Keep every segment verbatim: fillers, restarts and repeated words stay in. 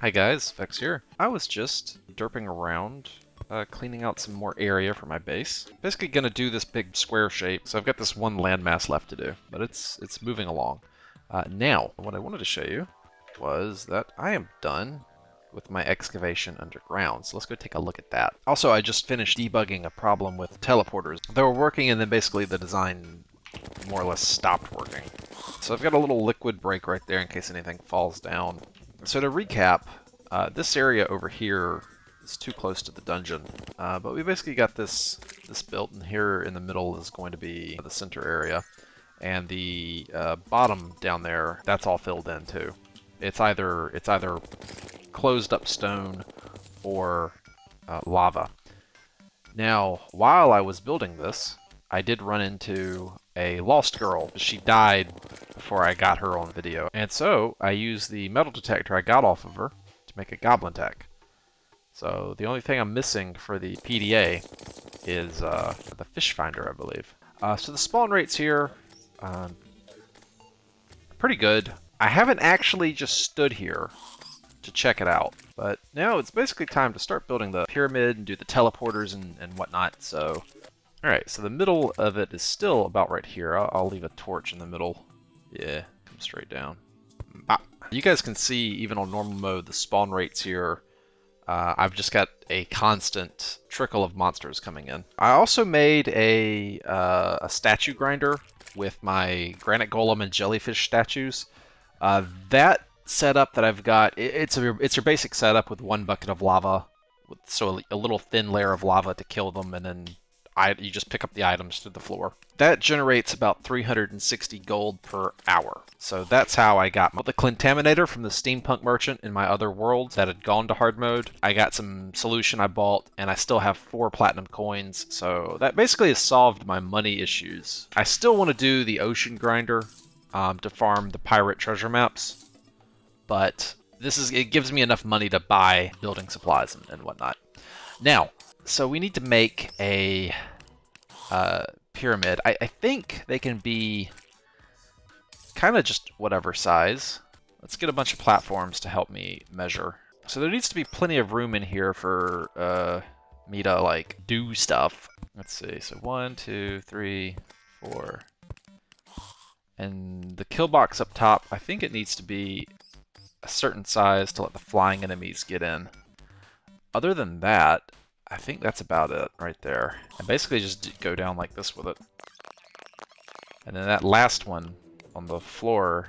Hi guys, Vex here. I was just derping around, uh, cleaning out some more area for my base. Basically gonna do this big square shape, so I've got this one landmass left to do, but it's it's moving along. Uh, now, what I wanted to show you was that I am done with my excavation underground, so let's go take a look at that. Also, I just finished debugging a problem with teleporters. They were working and then basically the design more or less stopped working. So I've got a little liquid break right there in case anything falls down. So to recap, uh, this area over here is too close to the dungeon, uh, but we basically got this this built, and here in the middle is going to be the center area, and the uh, bottom down there, that's all filled in too. It's either it's either closed up stone or uh, lava. Now, while I was building this, I did run into a lost girl. She died before I got her on video. And so I used the metal detector I got off of her to make a goblin tech. So the only thing I'm missing for the P D A is uh, the fish finder, I believe. Uh, so the spawn rates here, um, pretty good. I haven't actually just stood here to check it out, but now it's basically time to start building the pyramid and do the teleporters and, and whatnot. So, all right, so the middle of it is still about right here. I'll, I'll leave a torch in the middle. Yeah, come straight down. Ah, you guys can see, even on normal mode, the spawn rates here. Uh, I've just got a constant trickle of monsters coming in. I also made a, uh, a statue grinder with my granite golem and jellyfish statues. Uh, that setup that I've got, it, it's, a, it's your basic setup with one bucket of lava. With, so a, a little thin layer of lava to kill them, and then I, you just pick up the items through the floor. That generates about three hundred sixty gold per hour. So that's how I got my, the clintaminator from the steampunk merchant in my other world that had gone to hard mode. I got some solution I bought, and I still have four platinum coins. So that basically has solved my money issues. I still want to do the ocean grinder um, to farm the pirate treasure maps, but this is, it gives me enough money to buy building supplies and, and whatnot. Now, so we need to make a uh, pyramid. I, I think they can be kind of just whatever size. Let's get a bunch of platforms to help me measure. So there needs to be plenty of room in here for uh, me to like do stuff. Let's see, so one, two, three, four. And the kill box up top, I think it needs to be a certain size to let the flying enemies get in. Other than that, I think that's about it right there. And basically just go down like this with it. And then that last one on the floor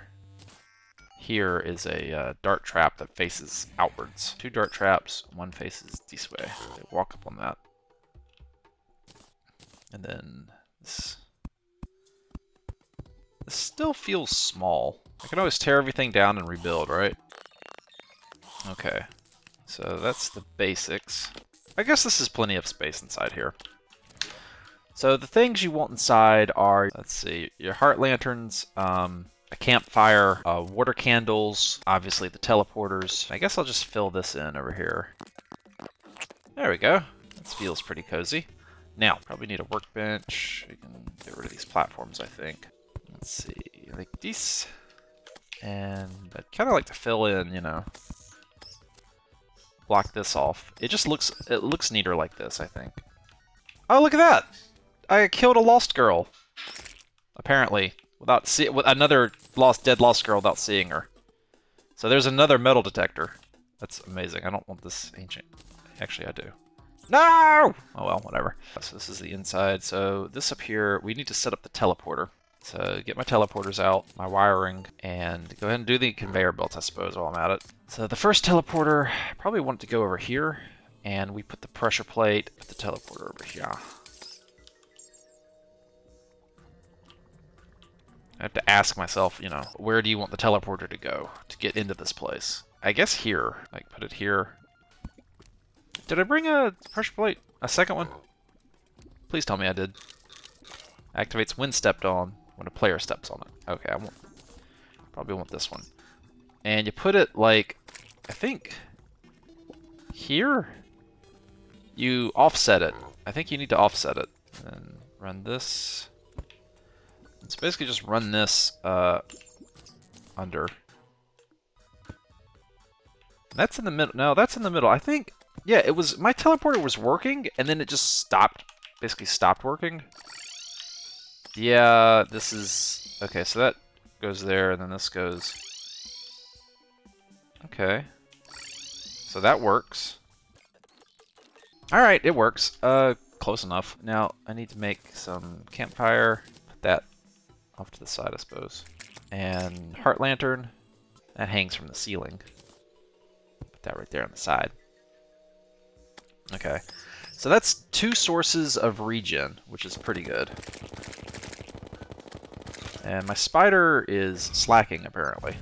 here is a uh, dart trap that faces outwards. Two dart traps, one faces this way. They walk up on that. And then this, this still feels small. I can always tear everything down and rebuild, right? Okay, so that's the basics. I guess this is plenty of space inside here. So the things you want inside are, let's see, your heart lanterns, um, a campfire, uh, water candles, obviously the teleporters. I guess I'll just fill this in over here. There we go. This feels pretty cozy. Now, probably need a workbench. We can get rid of these platforms, I think. Let's see, like these. And I'd kind of like to fill in, you know, block this off. It just looks, it looks neater like this, I think. Oh, look at that! I killed a lost girl. Apparently, without see with another lost, dead lost girl without seeing her. So there's another metal detector. That's amazing. I don't want this ancient. Actually, I do. No! Oh well, whatever. So this is the inside. So this up here, we need to set up the teleporter. So get my teleporters out, my wiring, and go ahead and do the conveyor belt, I suppose, while I'm at it. So the first teleporter, I probably want to go over here, and we put the pressure plate, put the teleporter over here. I have to ask myself, you know, where do you want the teleporter to go to get into this place? I guess here. Like, put it here. Did I bring a pressure plate? A second one? Please tell me I did. Activates when stepped on. When a player steps on it. Okay, I want, probably want this one. And you put it like, I think, here? You offset it. I think you need to offset it. And run this. It's basically just run this uh, under. That's in the middle. No, that's in the middle. I think, yeah, it was, my teleporter was working, and then it just stopped, basically stopped working. Yeah, this is, okay, so that goes there, and then this goes. Okay. So that works. Alright, it works. Uh, close enough. Now, I need to make some campfire. Put that off to the side, I suppose. And heart lantern. That hangs from the ceiling. Put that right there on the side. Okay. So that's two sources of regen, which is pretty good. And my spider is slacking, apparently.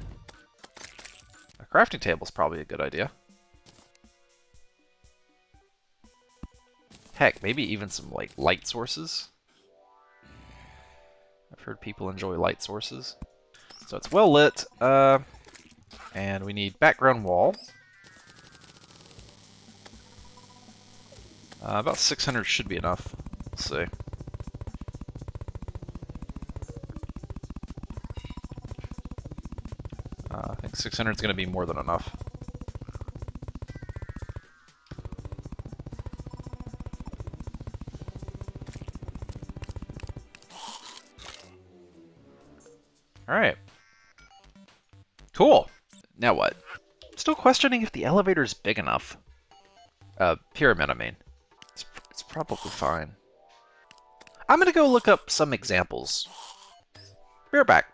A crafting table is probably a good idea. Heck, maybe even some like light sources. I've heard people enjoy light sources. So it's well lit. Uh, and we need background wall. Uh, about six hundred should be enough. Let's see. Uh, I think six hundred is going to be more than enough. Alright. Cool. Now what? I'm still questioning if the elevator is big enough. Uh, pyramid, I mean. It's, it's probably fine. I'm gonna go look up some examples. Be right back.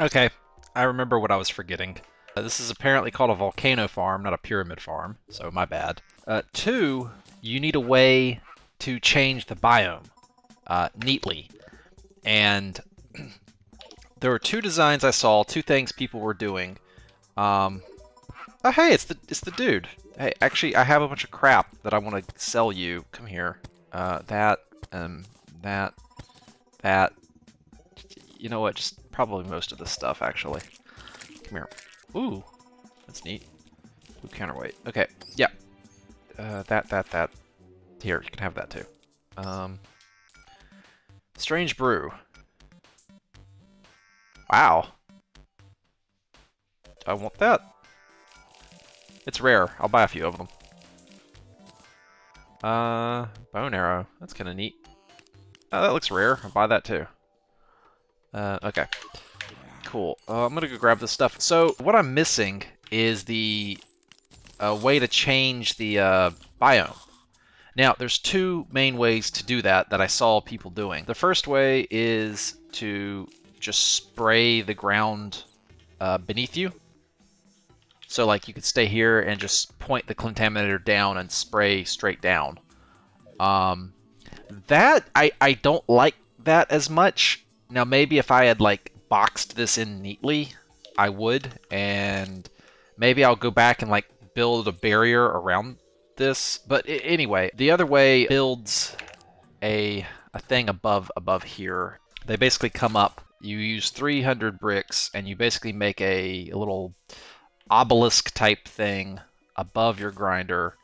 Okay, I remember what I was forgetting. Uh, this is apparently called a volcano farm, not a pyramid farm, so my bad. Uh, two, you need a way to change the biome uh, neatly. And there were two designs I saw, two things people were doing. Um, oh, hey, it's the it's the dude. Hey, actually, I have a bunch of crap that I want to sell you. Come here. Uh, that, um, that, that. You know what? Just probably most of this stuff, actually. Come here. Ooh, that's neat. Blue counterweight. Okay, yeah. Uh, that, that, that. Here, you can have that too. Um, strange brew. Wow. I want that. It's rare. I'll buy a few of them. Uh, bone arrow. That's kind of neat. Oh, that looks rare. I'll buy that too. Uh, okay. Cool. Uh, I'm going to go grab this stuff. So, what I'm missing is the uh, way to change the uh, biome. Now, there's two main ways to do that that I saw people doing. The first way is to just spray the ground uh, beneath you. So like you could stay here and just point the clintaminator down and spray straight down. Um, that, I, I don't like that as much. Now maybe if I had like boxed this in neatly, I would. And maybe I'll go back and like build a barrier around this. But anyway, the other way builds a, a thing above above here. They basically come up. You use three hundred bricks, and you basically make a, a little obelisk-type thing above your grinder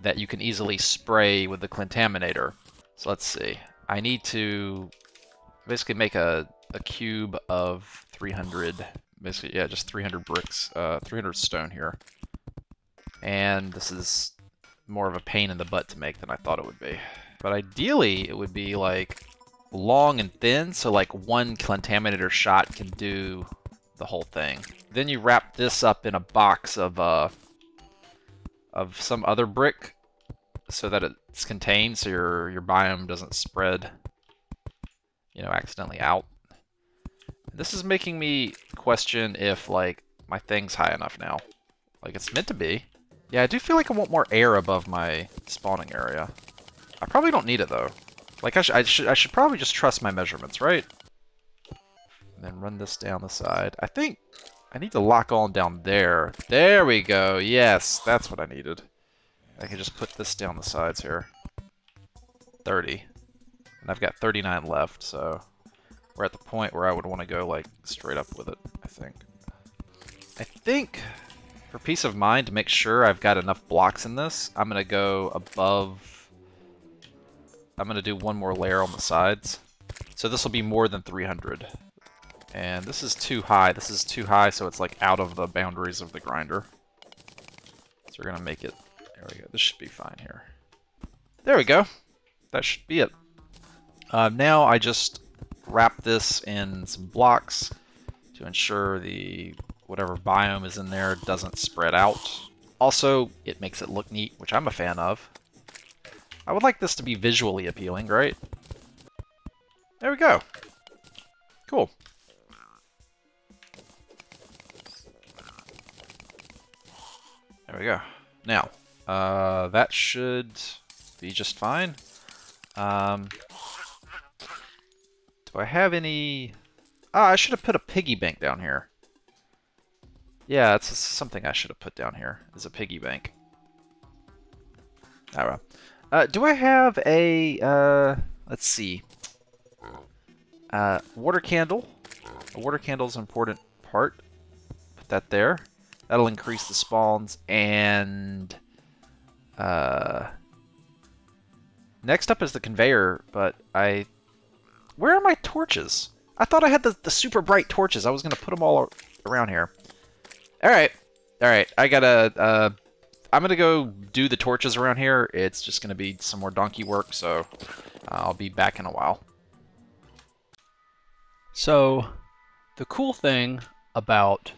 that you can easily spray with the clintaminator. So let's see. I need to basically make a, a cube of three hundred, basically, yeah, just three hundred bricks, uh, three hundred stone here. And this is more of a pain in the butt to make than I thought it would be. But ideally, it would be like long and thin, so like one contaminator shot can do the whole thing. Then you wrap this up in a box of uh, of some other brick so that it's contained, so your your biome doesn't spread, you know, accidentally out. This is making me question if like my thing's high enough now, like it's meant to be. Yeah, I do feel like I want more air above my spawning area. I probably don't need it though. Like, I, sh I, sh I should probably just trust my measurements, right? And then run this down the side. I think I need to lock on down there. There we go. Yes, that's what I needed. I can just put this down the sides here. thirty. And I've got thirty-nine left, so we're at the point where I would want to go, like, straight up with it, I think. I think, for peace of mind, to make sure I've got enough blocks in this, I'm going to go above. I'm going to do one more layer on the sides. So this will be more than three hundred. And this is too high. This is too high, so it's like out of the boundaries of the grinder. So we're gonna make it. There we go. This should be fine here. There we go. That should be it. Uh, now I just wrap this in some blocks to ensure the whatever biome is in there doesn't spread out. Also, it makes it look neat, which I'm a fan of. I would like this to be visually appealing, right? There we go. Cool. There we go. Now, uh, that should be just fine. Um, do I have any... Ah, I should have put a piggy bank down here. Yeah, that's something I should have put down here, is a piggy bank. I don't know. Uh, do I have a, uh, let's see, uh, water candle? A water candle is an important part. Put that there. That'll increase the spawns, and uh, next up is the conveyor, but I, where are my torches? I thought I had the, the super bright torches. I was going to put them all around here. All right. All right. I got to, uh, I'm going to go do the torches around here. It's just going to be some more donkey work, so I'll be back in a while. So the cool thing about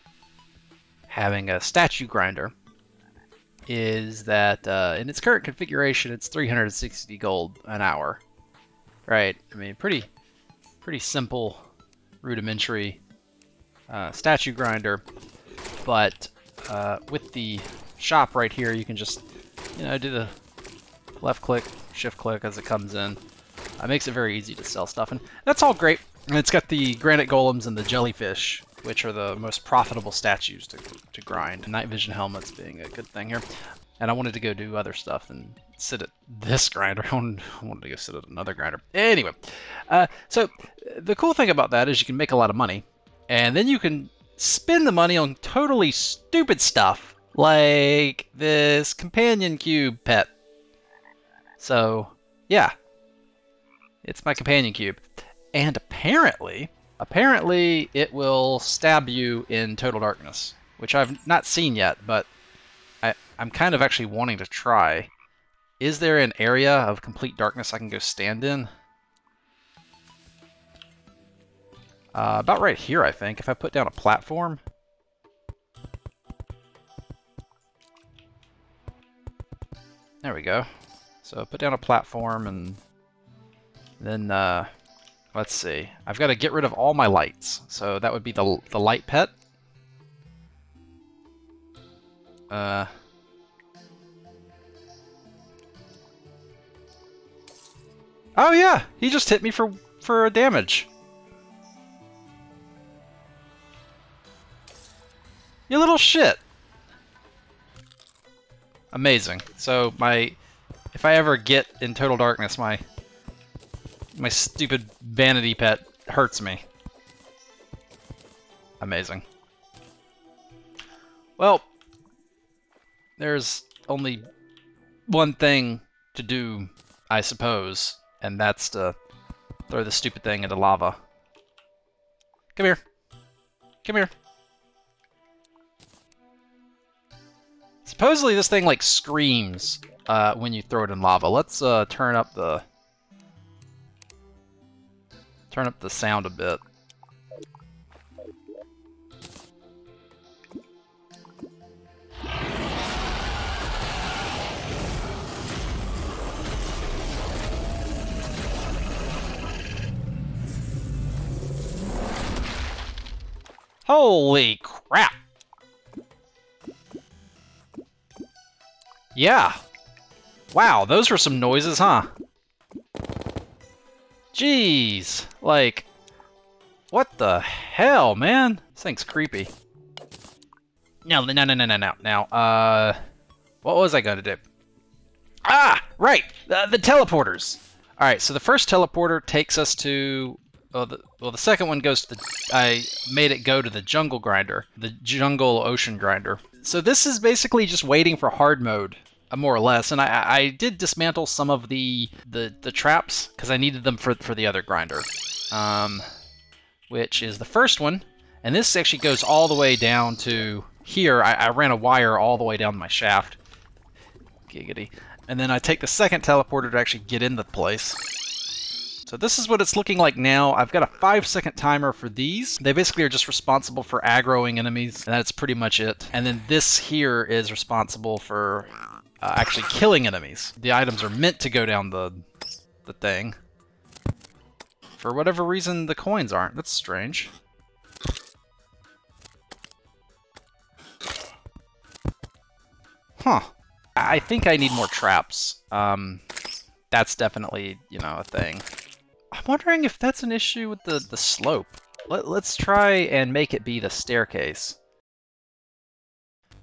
having a statue grinder is that uh, in its current configuration, it's three hundred sixty gold an hour, right? I mean, pretty pretty simple, rudimentary uh, statue grinder, but uh, with the shop right here, you can just, you know, do the left click, shift click as it comes in. It makes it very easy to sell stuff, and that's all great. And it's got the granite golems and the jellyfish, which are the most profitable statues to, to grind. Night vision helmets being a good thing here. And I wanted to go do other stuff and sit at this grinder. I wanted to go sit at another grinder. Anyway, uh, so the cool thing about that is you can make a lot of money, and then you can spend the money on totally stupid stuff like this companion cube pet. So yeah, it's my companion cube. And apparently, apparently it will stab you in total darkness, which I've not seen yet, but I, I'm kind of actually wanting to try. Is there an area of complete darkness I can go stand in? Uh, about right here, I think, if I put down a platform. There we go. So put down a platform, and then... Uh, let's see. I've got to get rid of all my lights. So that would be the, the light pet. Uh, oh yeah, he just hit me for, for damage. You little shit. Amazing. So my, if I ever get in total darkness, my My stupid vanity pet hurts me. Amazing. Well, there's only one thing to do, I suppose, and that's to throw the stupid thing into lava. Come here. Come here. Supposedly this thing, like, screams uh, when you throw it in lava. Let's uh, turn up the... Turn up the sound a bit. Holy crap! Yeah. Wow, those were some noises, huh? Jeez, like, what the hell, man? This thing's creepy. No, no, no, no, no, no, no. Uh, what was I gonna do? Ah, right, uh, the teleporters. All right, so the first teleporter takes us to, well the, well, the second one goes to the, I made it go to the jungle grinder, the jungle ocean grinder. So this is basically just waiting for hard mode. More or less, and I, I did dismantle some of the the, the traps because I needed them for for the other grinder, um, which is the first one. And this actually goes all the way down to here. I, I ran a wire all the way down my shaft. Giggity. And then I take the second teleporter to actually get in the place. So this is what it's looking like now. I've got a five second timer for these. They basically are just responsible for aggroing enemies, and that's pretty much it. And then this here is responsible for uh, actually killing enemies. The items are meant to go down the, the thing. For whatever reason, the coins aren't. That's strange. Huh. I think I need more traps. Um, that's definitely, you know, a thing. I'm wondering if that's an issue with the, the slope. Let, let's try and make it be the staircase.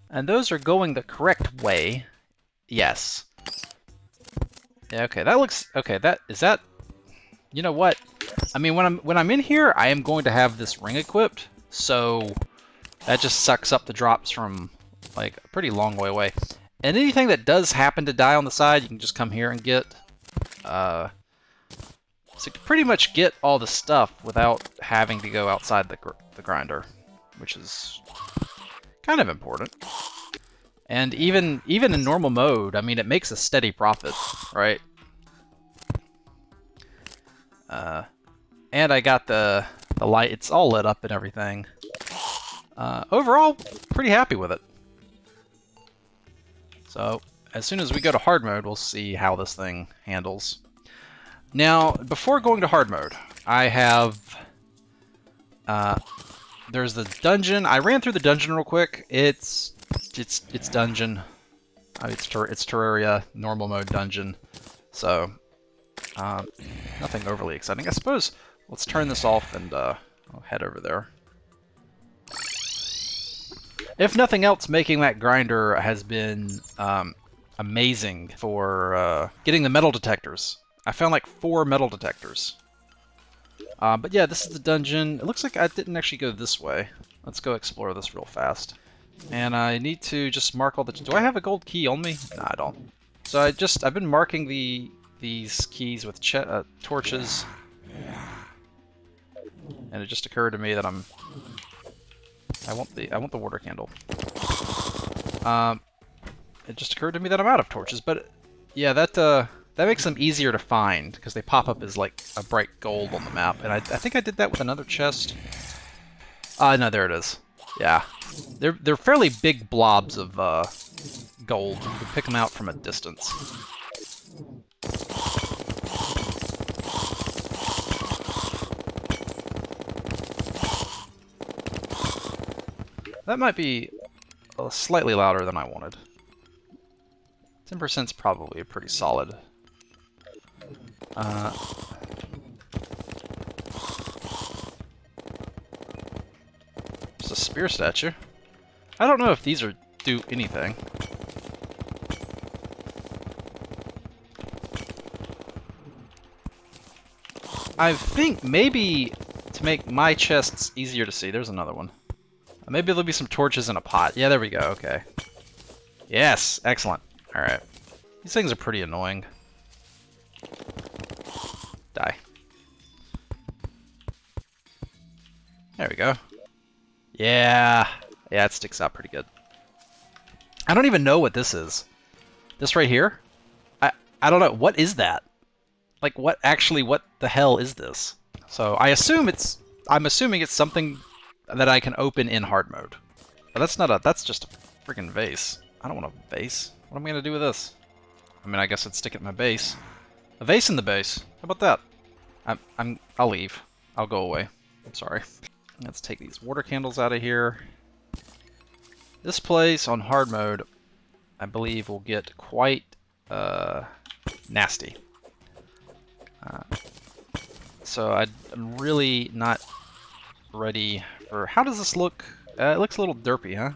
And those are going the correct way. Yes. Yeah, okay, that looks... Okay, that... Is that... You know what? I mean, when I'm when I'm in here, I am going to have this ring equipped. So that just sucks up the drops from, like, a pretty long way away. And anything that does happen to die on the side, you can just come here and get... Uh, so you can pretty much get all the stuff without having to go outside the, gr the grinder, which is kind of important. And even even in normal mode, I mean, it makes a steady profit, right? Uh, and I got the, the light. It's all lit up and everything. Uh, overall, pretty happy with it. So as soon as we go to hard mode, we'll see how this thing handles. Now, before going to hard mode, I have... Uh, there's the dungeon. I ran through the dungeon real quick. It's it's it's dungeon. Uh, it's, ter it's Terraria, normal mode dungeon. So... Um, nothing overly exciting. I suppose let's turn this off and uh, I'll head over there. If nothing else, making that grinder has been um, amazing for uh, getting the metal detectors. I found like four metal detectors. Uh, but yeah, this is the dungeon. It looks like I didn't actually go this way. Let's go explore this real fast. And I need to just mark all the... Do I have a gold key on me? No, I don't. So I just... I've been marking the... these keys with ch uh, torches, and it just occurred to me that I'm I want the I want the water candle. Um, it just occurred to me that I'm out of torches, but yeah, that uh, that makes them easier to find because they pop up as like a bright gold on the map, and I, I think I did that with another chest. Ah, uh, no, there it is. Yeah, they're they're fairly big blobs of uh, gold. You can pick them out from a distance. That might be slightly louder than I wanted. ten percent's probably pretty solid. Uh, there's a spear statue. I don't know if these are do anything. I think maybe to make my chests easier to see, there's another one. Maybe there'll be some torches in a pot. Yeah, there we go. Okay. Yes! Excellent. Alright. These things are pretty annoying. Die. There we go. Yeah! Yeah, it sticks out pretty good. I don't even know what this is. This right here? I, I don't know. What is that? Like, what actually, what the hell is this? So, I assume it's... I'm assuming it's something... that I can open in hard mode. But that's not a... That's just a freaking vase. I don't want a vase. What am I going to do with this? I mean, I guess I'd stick it in my base. A vase in the base. How about that? I'm... I'm... I'll leave. I'll go away. I'm sorry. Let's take these water candles out of here. This place on hard mode, I believe, will get quite, uh... nasty. Uh, so I'd, I'm really not ready... Or how does this look? Uh, it looks a little derpy, huh?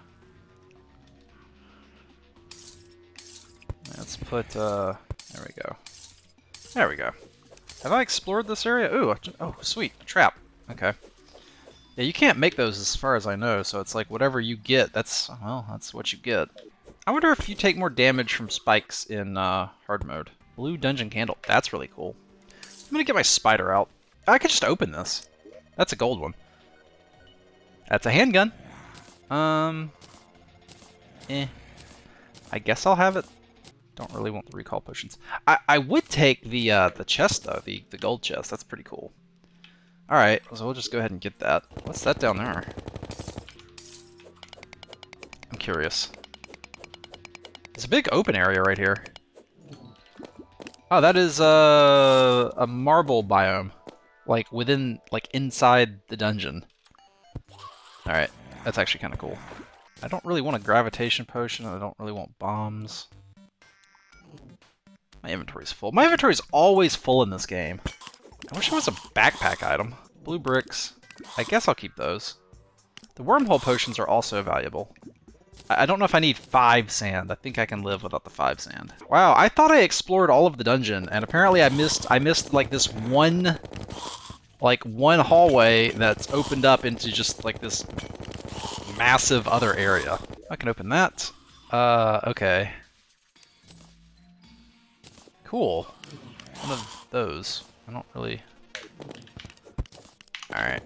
Let's put, uh, there we go. There we go. Have I explored this area? Ooh, oh, sweet, a trap. Okay. Yeah, you can't make those as far as I know, so it's like whatever you get, that's, well, that's what you get. I wonder if you take more damage from spikes in uh, hard mode. Blue dungeon candle, that's really cool. I'm gonna get my spider out. I could just open this. That's a gold one. That's a handgun. Um, eh. I guess I'll have it. Don't really want the recall potions. I, I would take the uh, the chest though, the, the gold chest. That's pretty cool. All right, so we'll just go ahead and get that. What's that down there? I'm curious. There's a big open area right here. Oh, that is uh, a marble biome, like within, like inside the dungeon. All right, that's actually kind of cool. I don't really want a gravitation potion, and I don't really want bombs. My inventory's full. My inventory's always full in this game. I wish there was a backpack item. Blue bricks. I guess I'll keep those. The wormhole potions are also valuable. I don't know if I need five sand. I think I can live without the five sand. Wow, I thought I explored all of the dungeon, and apparently I missed I missed like this one like one hallway that's opened up into just like this massive other area. I can open that. Uh okay. Cool. One of those. I don't really... Alright.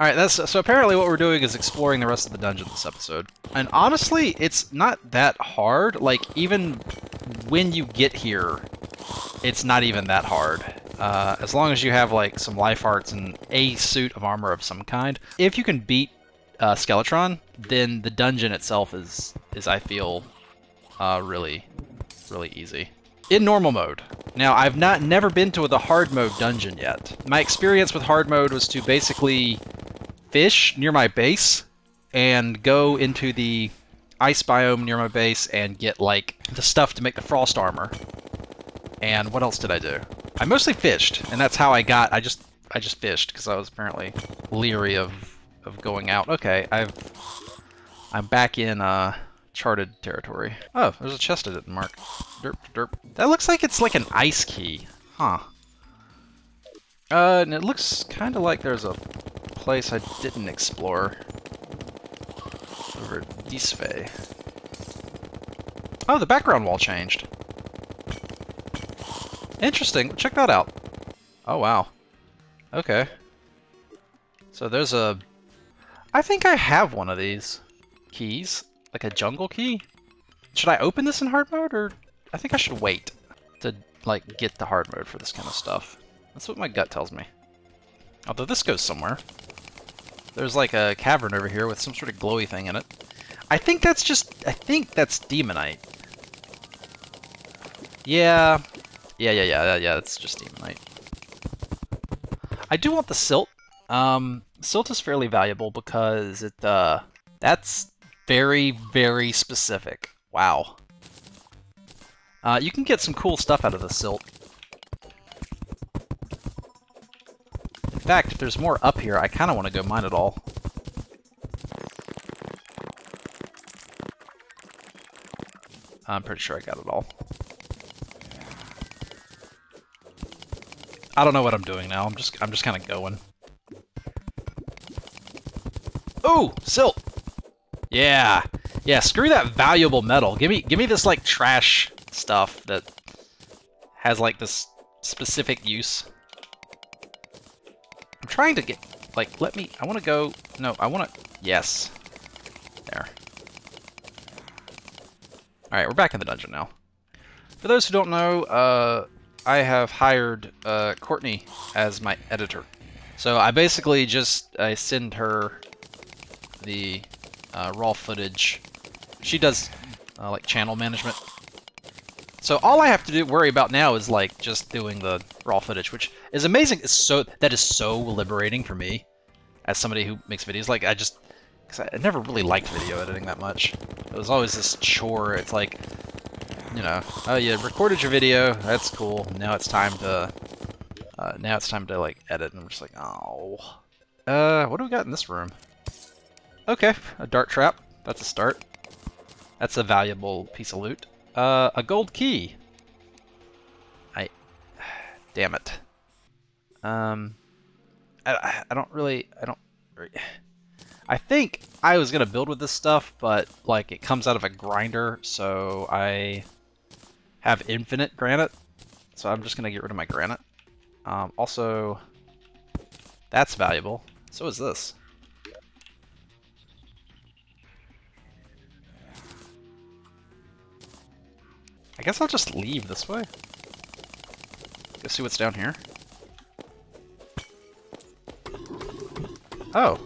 Alright, that's so apparently what we're doing is exploring the rest of the dungeon this episode. And honestly, it's not that hard. Like, even when you get here, it's not even that hard. Uh, as long as you have, like, some life hearts and a suit of armor of some kind. If you can beat uh, Skeletron, then the dungeon itself is, is I feel, uh, really, really easy. In normal mode. Now, I've not never been to the hard mode dungeon yet. My experience with hard mode was to basically fish near my base and go into the ice biome near my base and get, like, the stuff to make the frost armor. And what else did I do? I mostly fished, and that's how I got... I just I just fished, because I was apparently leery of, of going out. Okay, I've, I'm back in... Uh, charted territory. Oh, there's a chest I didn't mark. Derp, derp. That looks like it's like an ice key. Huh. Uh, and it looks kind of like there's a place I didn't explore. Over this way. Oh, the background wall changed. Interesting. Check that out. Oh, wow. Okay. So there's a... I think I have one of these keys. Like a jungle key? Should I open this in hard mode, or... I think I should wait to, like, get the hard mode for this kind of stuff. That's what my gut tells me. Although this goes somewhere. There's, like, a cavern over here with some sort of glowy thing in it. I think that's just... I think that's demonite. Yeah. Yeah, yeah, yeah, yeah, yeah, that's just demonite. I do want the silt. Um, silt is fairly valuable because it, uh... That's... Very, very specific. Wow. Uh, you can get some cool stuff out of the silt. In fact, if there's more up here, I kind of want to go mine it all. I'm pretty sure I got it all. I don't know what I'm doing now. I'm just, I'm just kind of going. Ooh, silt. Yeah, yeah. Screw that valuable metal. Give me, give me this like trash stuff that has like this specific use. I'm trying to get like. Let me. I want to go. No, I want to. Yes. There. All right, we're back in the dungeon now. For those who don't know, uh, I have hired uh, Courtney as my editor. So I basically just I send her the. Uh, raw footage. She does uh, like channel management. So all I have to do worry about now is like just doing the raw footage, which is amazing. It's so that is so liberating for me as somebody who makes videos. Like I just, cause I never really liked video editing that much. It was always this chore. It's like, you know, oh yeah, recorded your video. That's cool. Now it's time to, uh, now it's time to like edit. And I'm just like, oh, uh, what do we got in this room? Okay, a dart trap. That's a start. That's a valuable piece of loot. Uh, a gold key. I... Damn it. Um... I, I don't really... I don't... I think I was gonna build with this stuff, but, like, it comes out of a grinder, so I have infinite granite. So I'm just gonna get rid of my granite. Um, also, that's valuable. So is this. I guess I'll just leave this way. Let's see what's down here. Oh.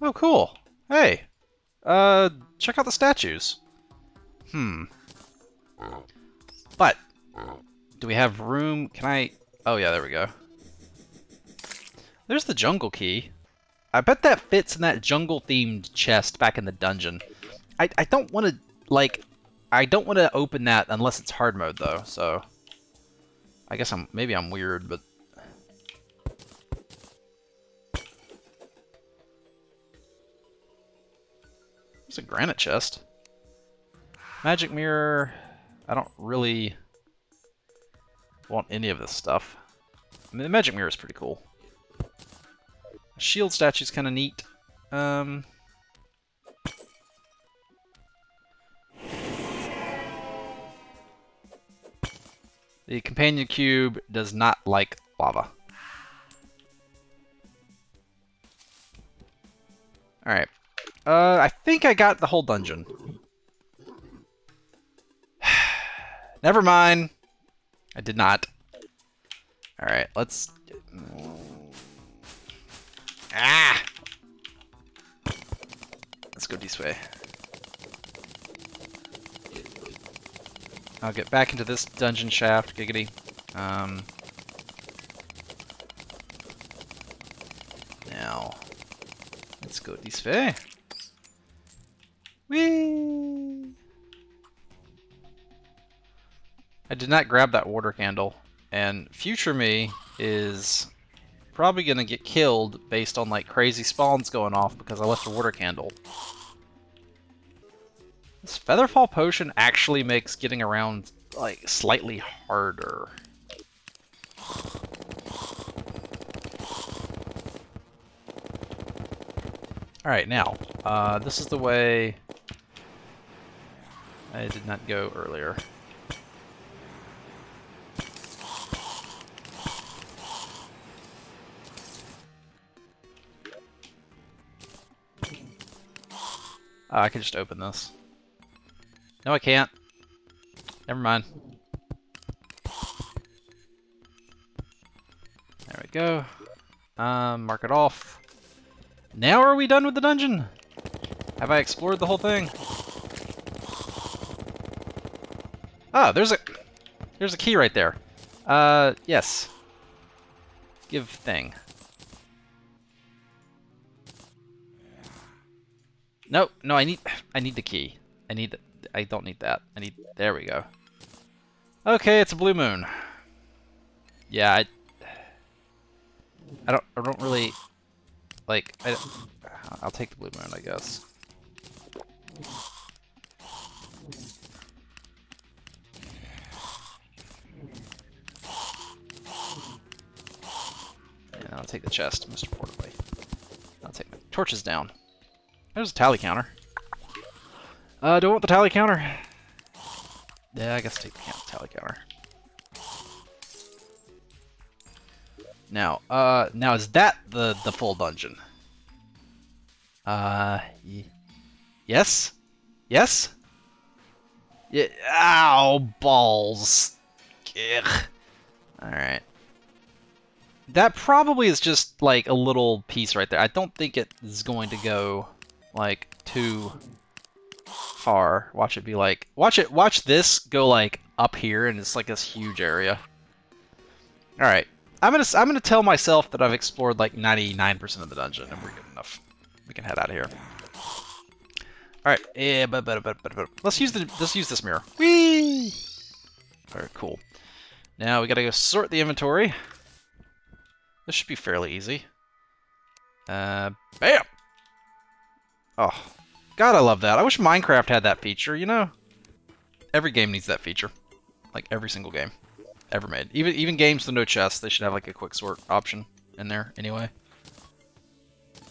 Oh, cool. Hey. Uh, check out the statues. Hmm. But, do we have room? Can I... Oh, yeah, there we go. There's the jungle key. I bet that fits in that jungle-themed chest back in the dungeon. I, I don't want to, like... I don't want to open that unless it's hard mode, though, so... I guess I'm... Maybe I'm weird, but... There's a granite chest. Magic mirror... I don't really... want any of this stuff. I mean, the magic mirror is pretty cool. Shield statue's kind of neat. Um... The companion cube does not like lava. Alright. Uh, I think I got the whole dungeon. Never mind. I did not. Alright, let's... Ah! Let's go this way. I'll get back into this dungeon shaft, giggity. Um, now, let's go this way. Whee! I did not grab that water candle, and future me is probably gonna get killed based on like crazy spawns going off because I left a water candle. This Featherfall potion actually makes getting around, like, slightly harder. Alright, now, uh, this is the way I did not go earlier. Uh, I can just open this. No, I can't. Never mind. There we go. Um, mark it off. Now are we done with the dungeon? Have I explored the whole thing? Ah, there's a there's a key right there. Uh, yes. Give thing. No, no, I need I need the key. I need the I don't need that. I need... There we go. Okay, it's a blue moon. Yeah, I... I don't, I don't really... Like, I don't, I'll take the blue moon, I guess. And I'll take the chest, Mister Portaway. I'll take my torches down. There's a tally counter. Uh, do I want the tally counter? Yeah, I guess take the tally counter. Now, uh, now is that the, the full dungeon? Uh, y yes? Yes? Yeah, ow, balls. Alright. That probably is just, like, a little piece right there. I don't think it is going to go, like, too... far. Watch it be like, watch it, watch this go like up here, and it's like this huge area. All right, I'm gonna, I'm gonna tell myself that I've explored like ninety-nine percent of the dungeon, and we're good enough. We can head out of here. All right, yeah, but but but but, but. let's use the, let's use this mirror. Whee! All right, cool. Now we gotta go sort the inventory. This should be fairly easy. Uh, bam. Oh. God, I love that. I wish Minecraft had that feature, you know? Every game needs that feature. Like, every single game ever made. Even even games with no chests, they should have, like, a quick sort option in there, anyway.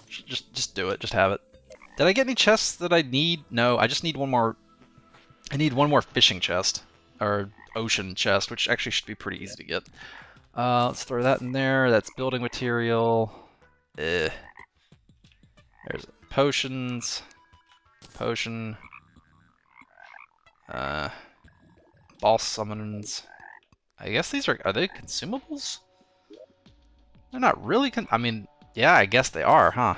Just, just do it. Just have it. Did I get any chests that I need? No, I just need one more... I need one more fishing chest. Or ocean chest, which actually should be pretty easy to get. Uh, let's throw that in there. That's building material. Eh. There's potions... Potion. Uh, ball summons. I guess these are, are they consumables? They're not really con- I mean, yeah, I guess they are, huh?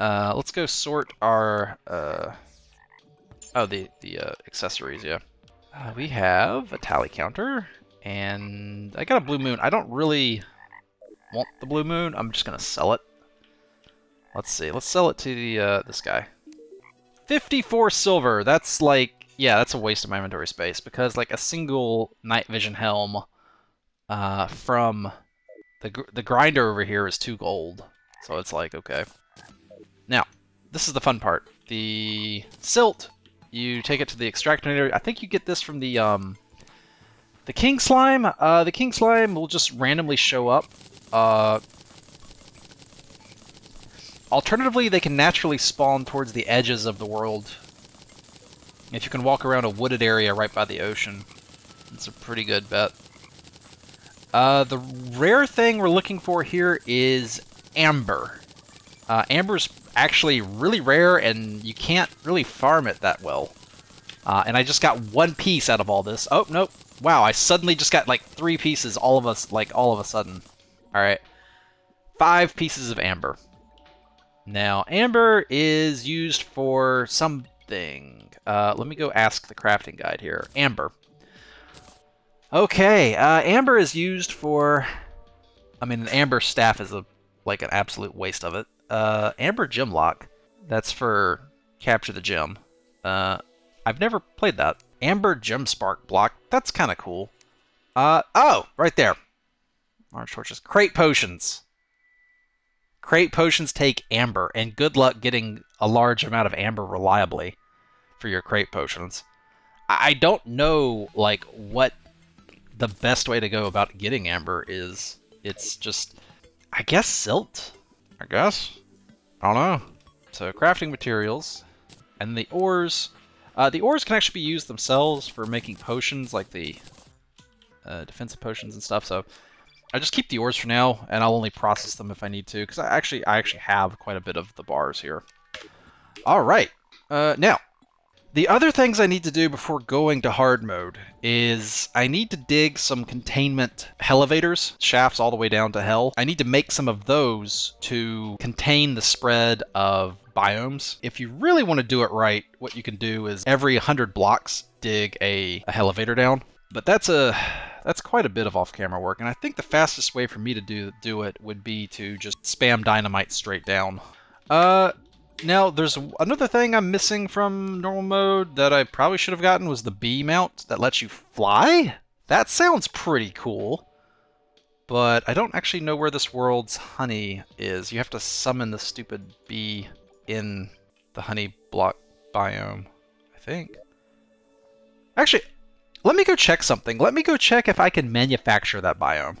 Uh, let's go sort our, uh, oh, the, the, uh, accessories, yeah. Uh, we have a tally counter, and I got a blue moon. I don't really want the blue moon. I'm just gonna sell it. Let's see, let's sell it to the, uh, this guy. fifty-four silver, that's like, yeah, that's a waste of my inventory space, because, like, a single night vision helm, uh, from the, gr the grinder over here is two gold. So it's like, okay. Now, this is the fun part. The silt, you take it to the Extractinator. I think you get this from the um, the king slime. Uh, the king slime will just randomly show up. Uh, alternatively, they can naturally spawn towards the edges of the world. If you can walk around a wooded area right by the ocean, it's a pretty good bet. Uh, the rare thing we're looking for here is amber. Uh, amber's actually really rare, and you can't really farm it that well. Uh, and I just got one piece out of all this. Oh, nope. Wow, I suddenly just got, like, three pieces all of us, like, all of a sudden. Alright. Five pieces of amber. Now, amber is used for something. Uh, let me go ask the crafting guide here. Amber. Okay, uh, amber is used for... I mean, an amber staff is, a like, an absolute waste of it. Uh, amber gem lock. That's for capture the gem. Uh, I've never played that. Amber gem spark block. That's kind of cool. Uh, oh, right there. Orange torches. Crate potions. Crate potions take amber, and good luck getting a large amount of amber reliably for your crate potions. I, I don't know, like, what the best way to go about getting amber is. It's just, I guess, silt? I guess? I don't know. So crafting materials, and the ores. Uh, the ores can actually be used themselves for making potions, like the uh, defensive potions and stuff, so I just keep the ores for now, and I'll only process them if I need to, because I actually I actually have quite a bit of the bars here. Alright, uh, now, the other things I need to do before going to hard mode is I need to dig some containment hellevators, shafts all the way down to hell. I need to make some of those to contain the spread of biomes. If you really want to do it right, what you can do is every one hundred blocks dig a, a hellevator down. But that's a that's quite a bit of off-camera work, and I think the fastest way for me to do do it would be to just spam dynamite straight down. Uh. Now, there's another thing I'm missing from normal mode that I probably should have gotten was the bee mount that lets you fly? That sounds pretty cool, but I don't actually know where this world's honey is. You have to summon the stupid bee in the honey block biome, I think. Actually, let me go check something. Let me go check if I can manufacture that biome.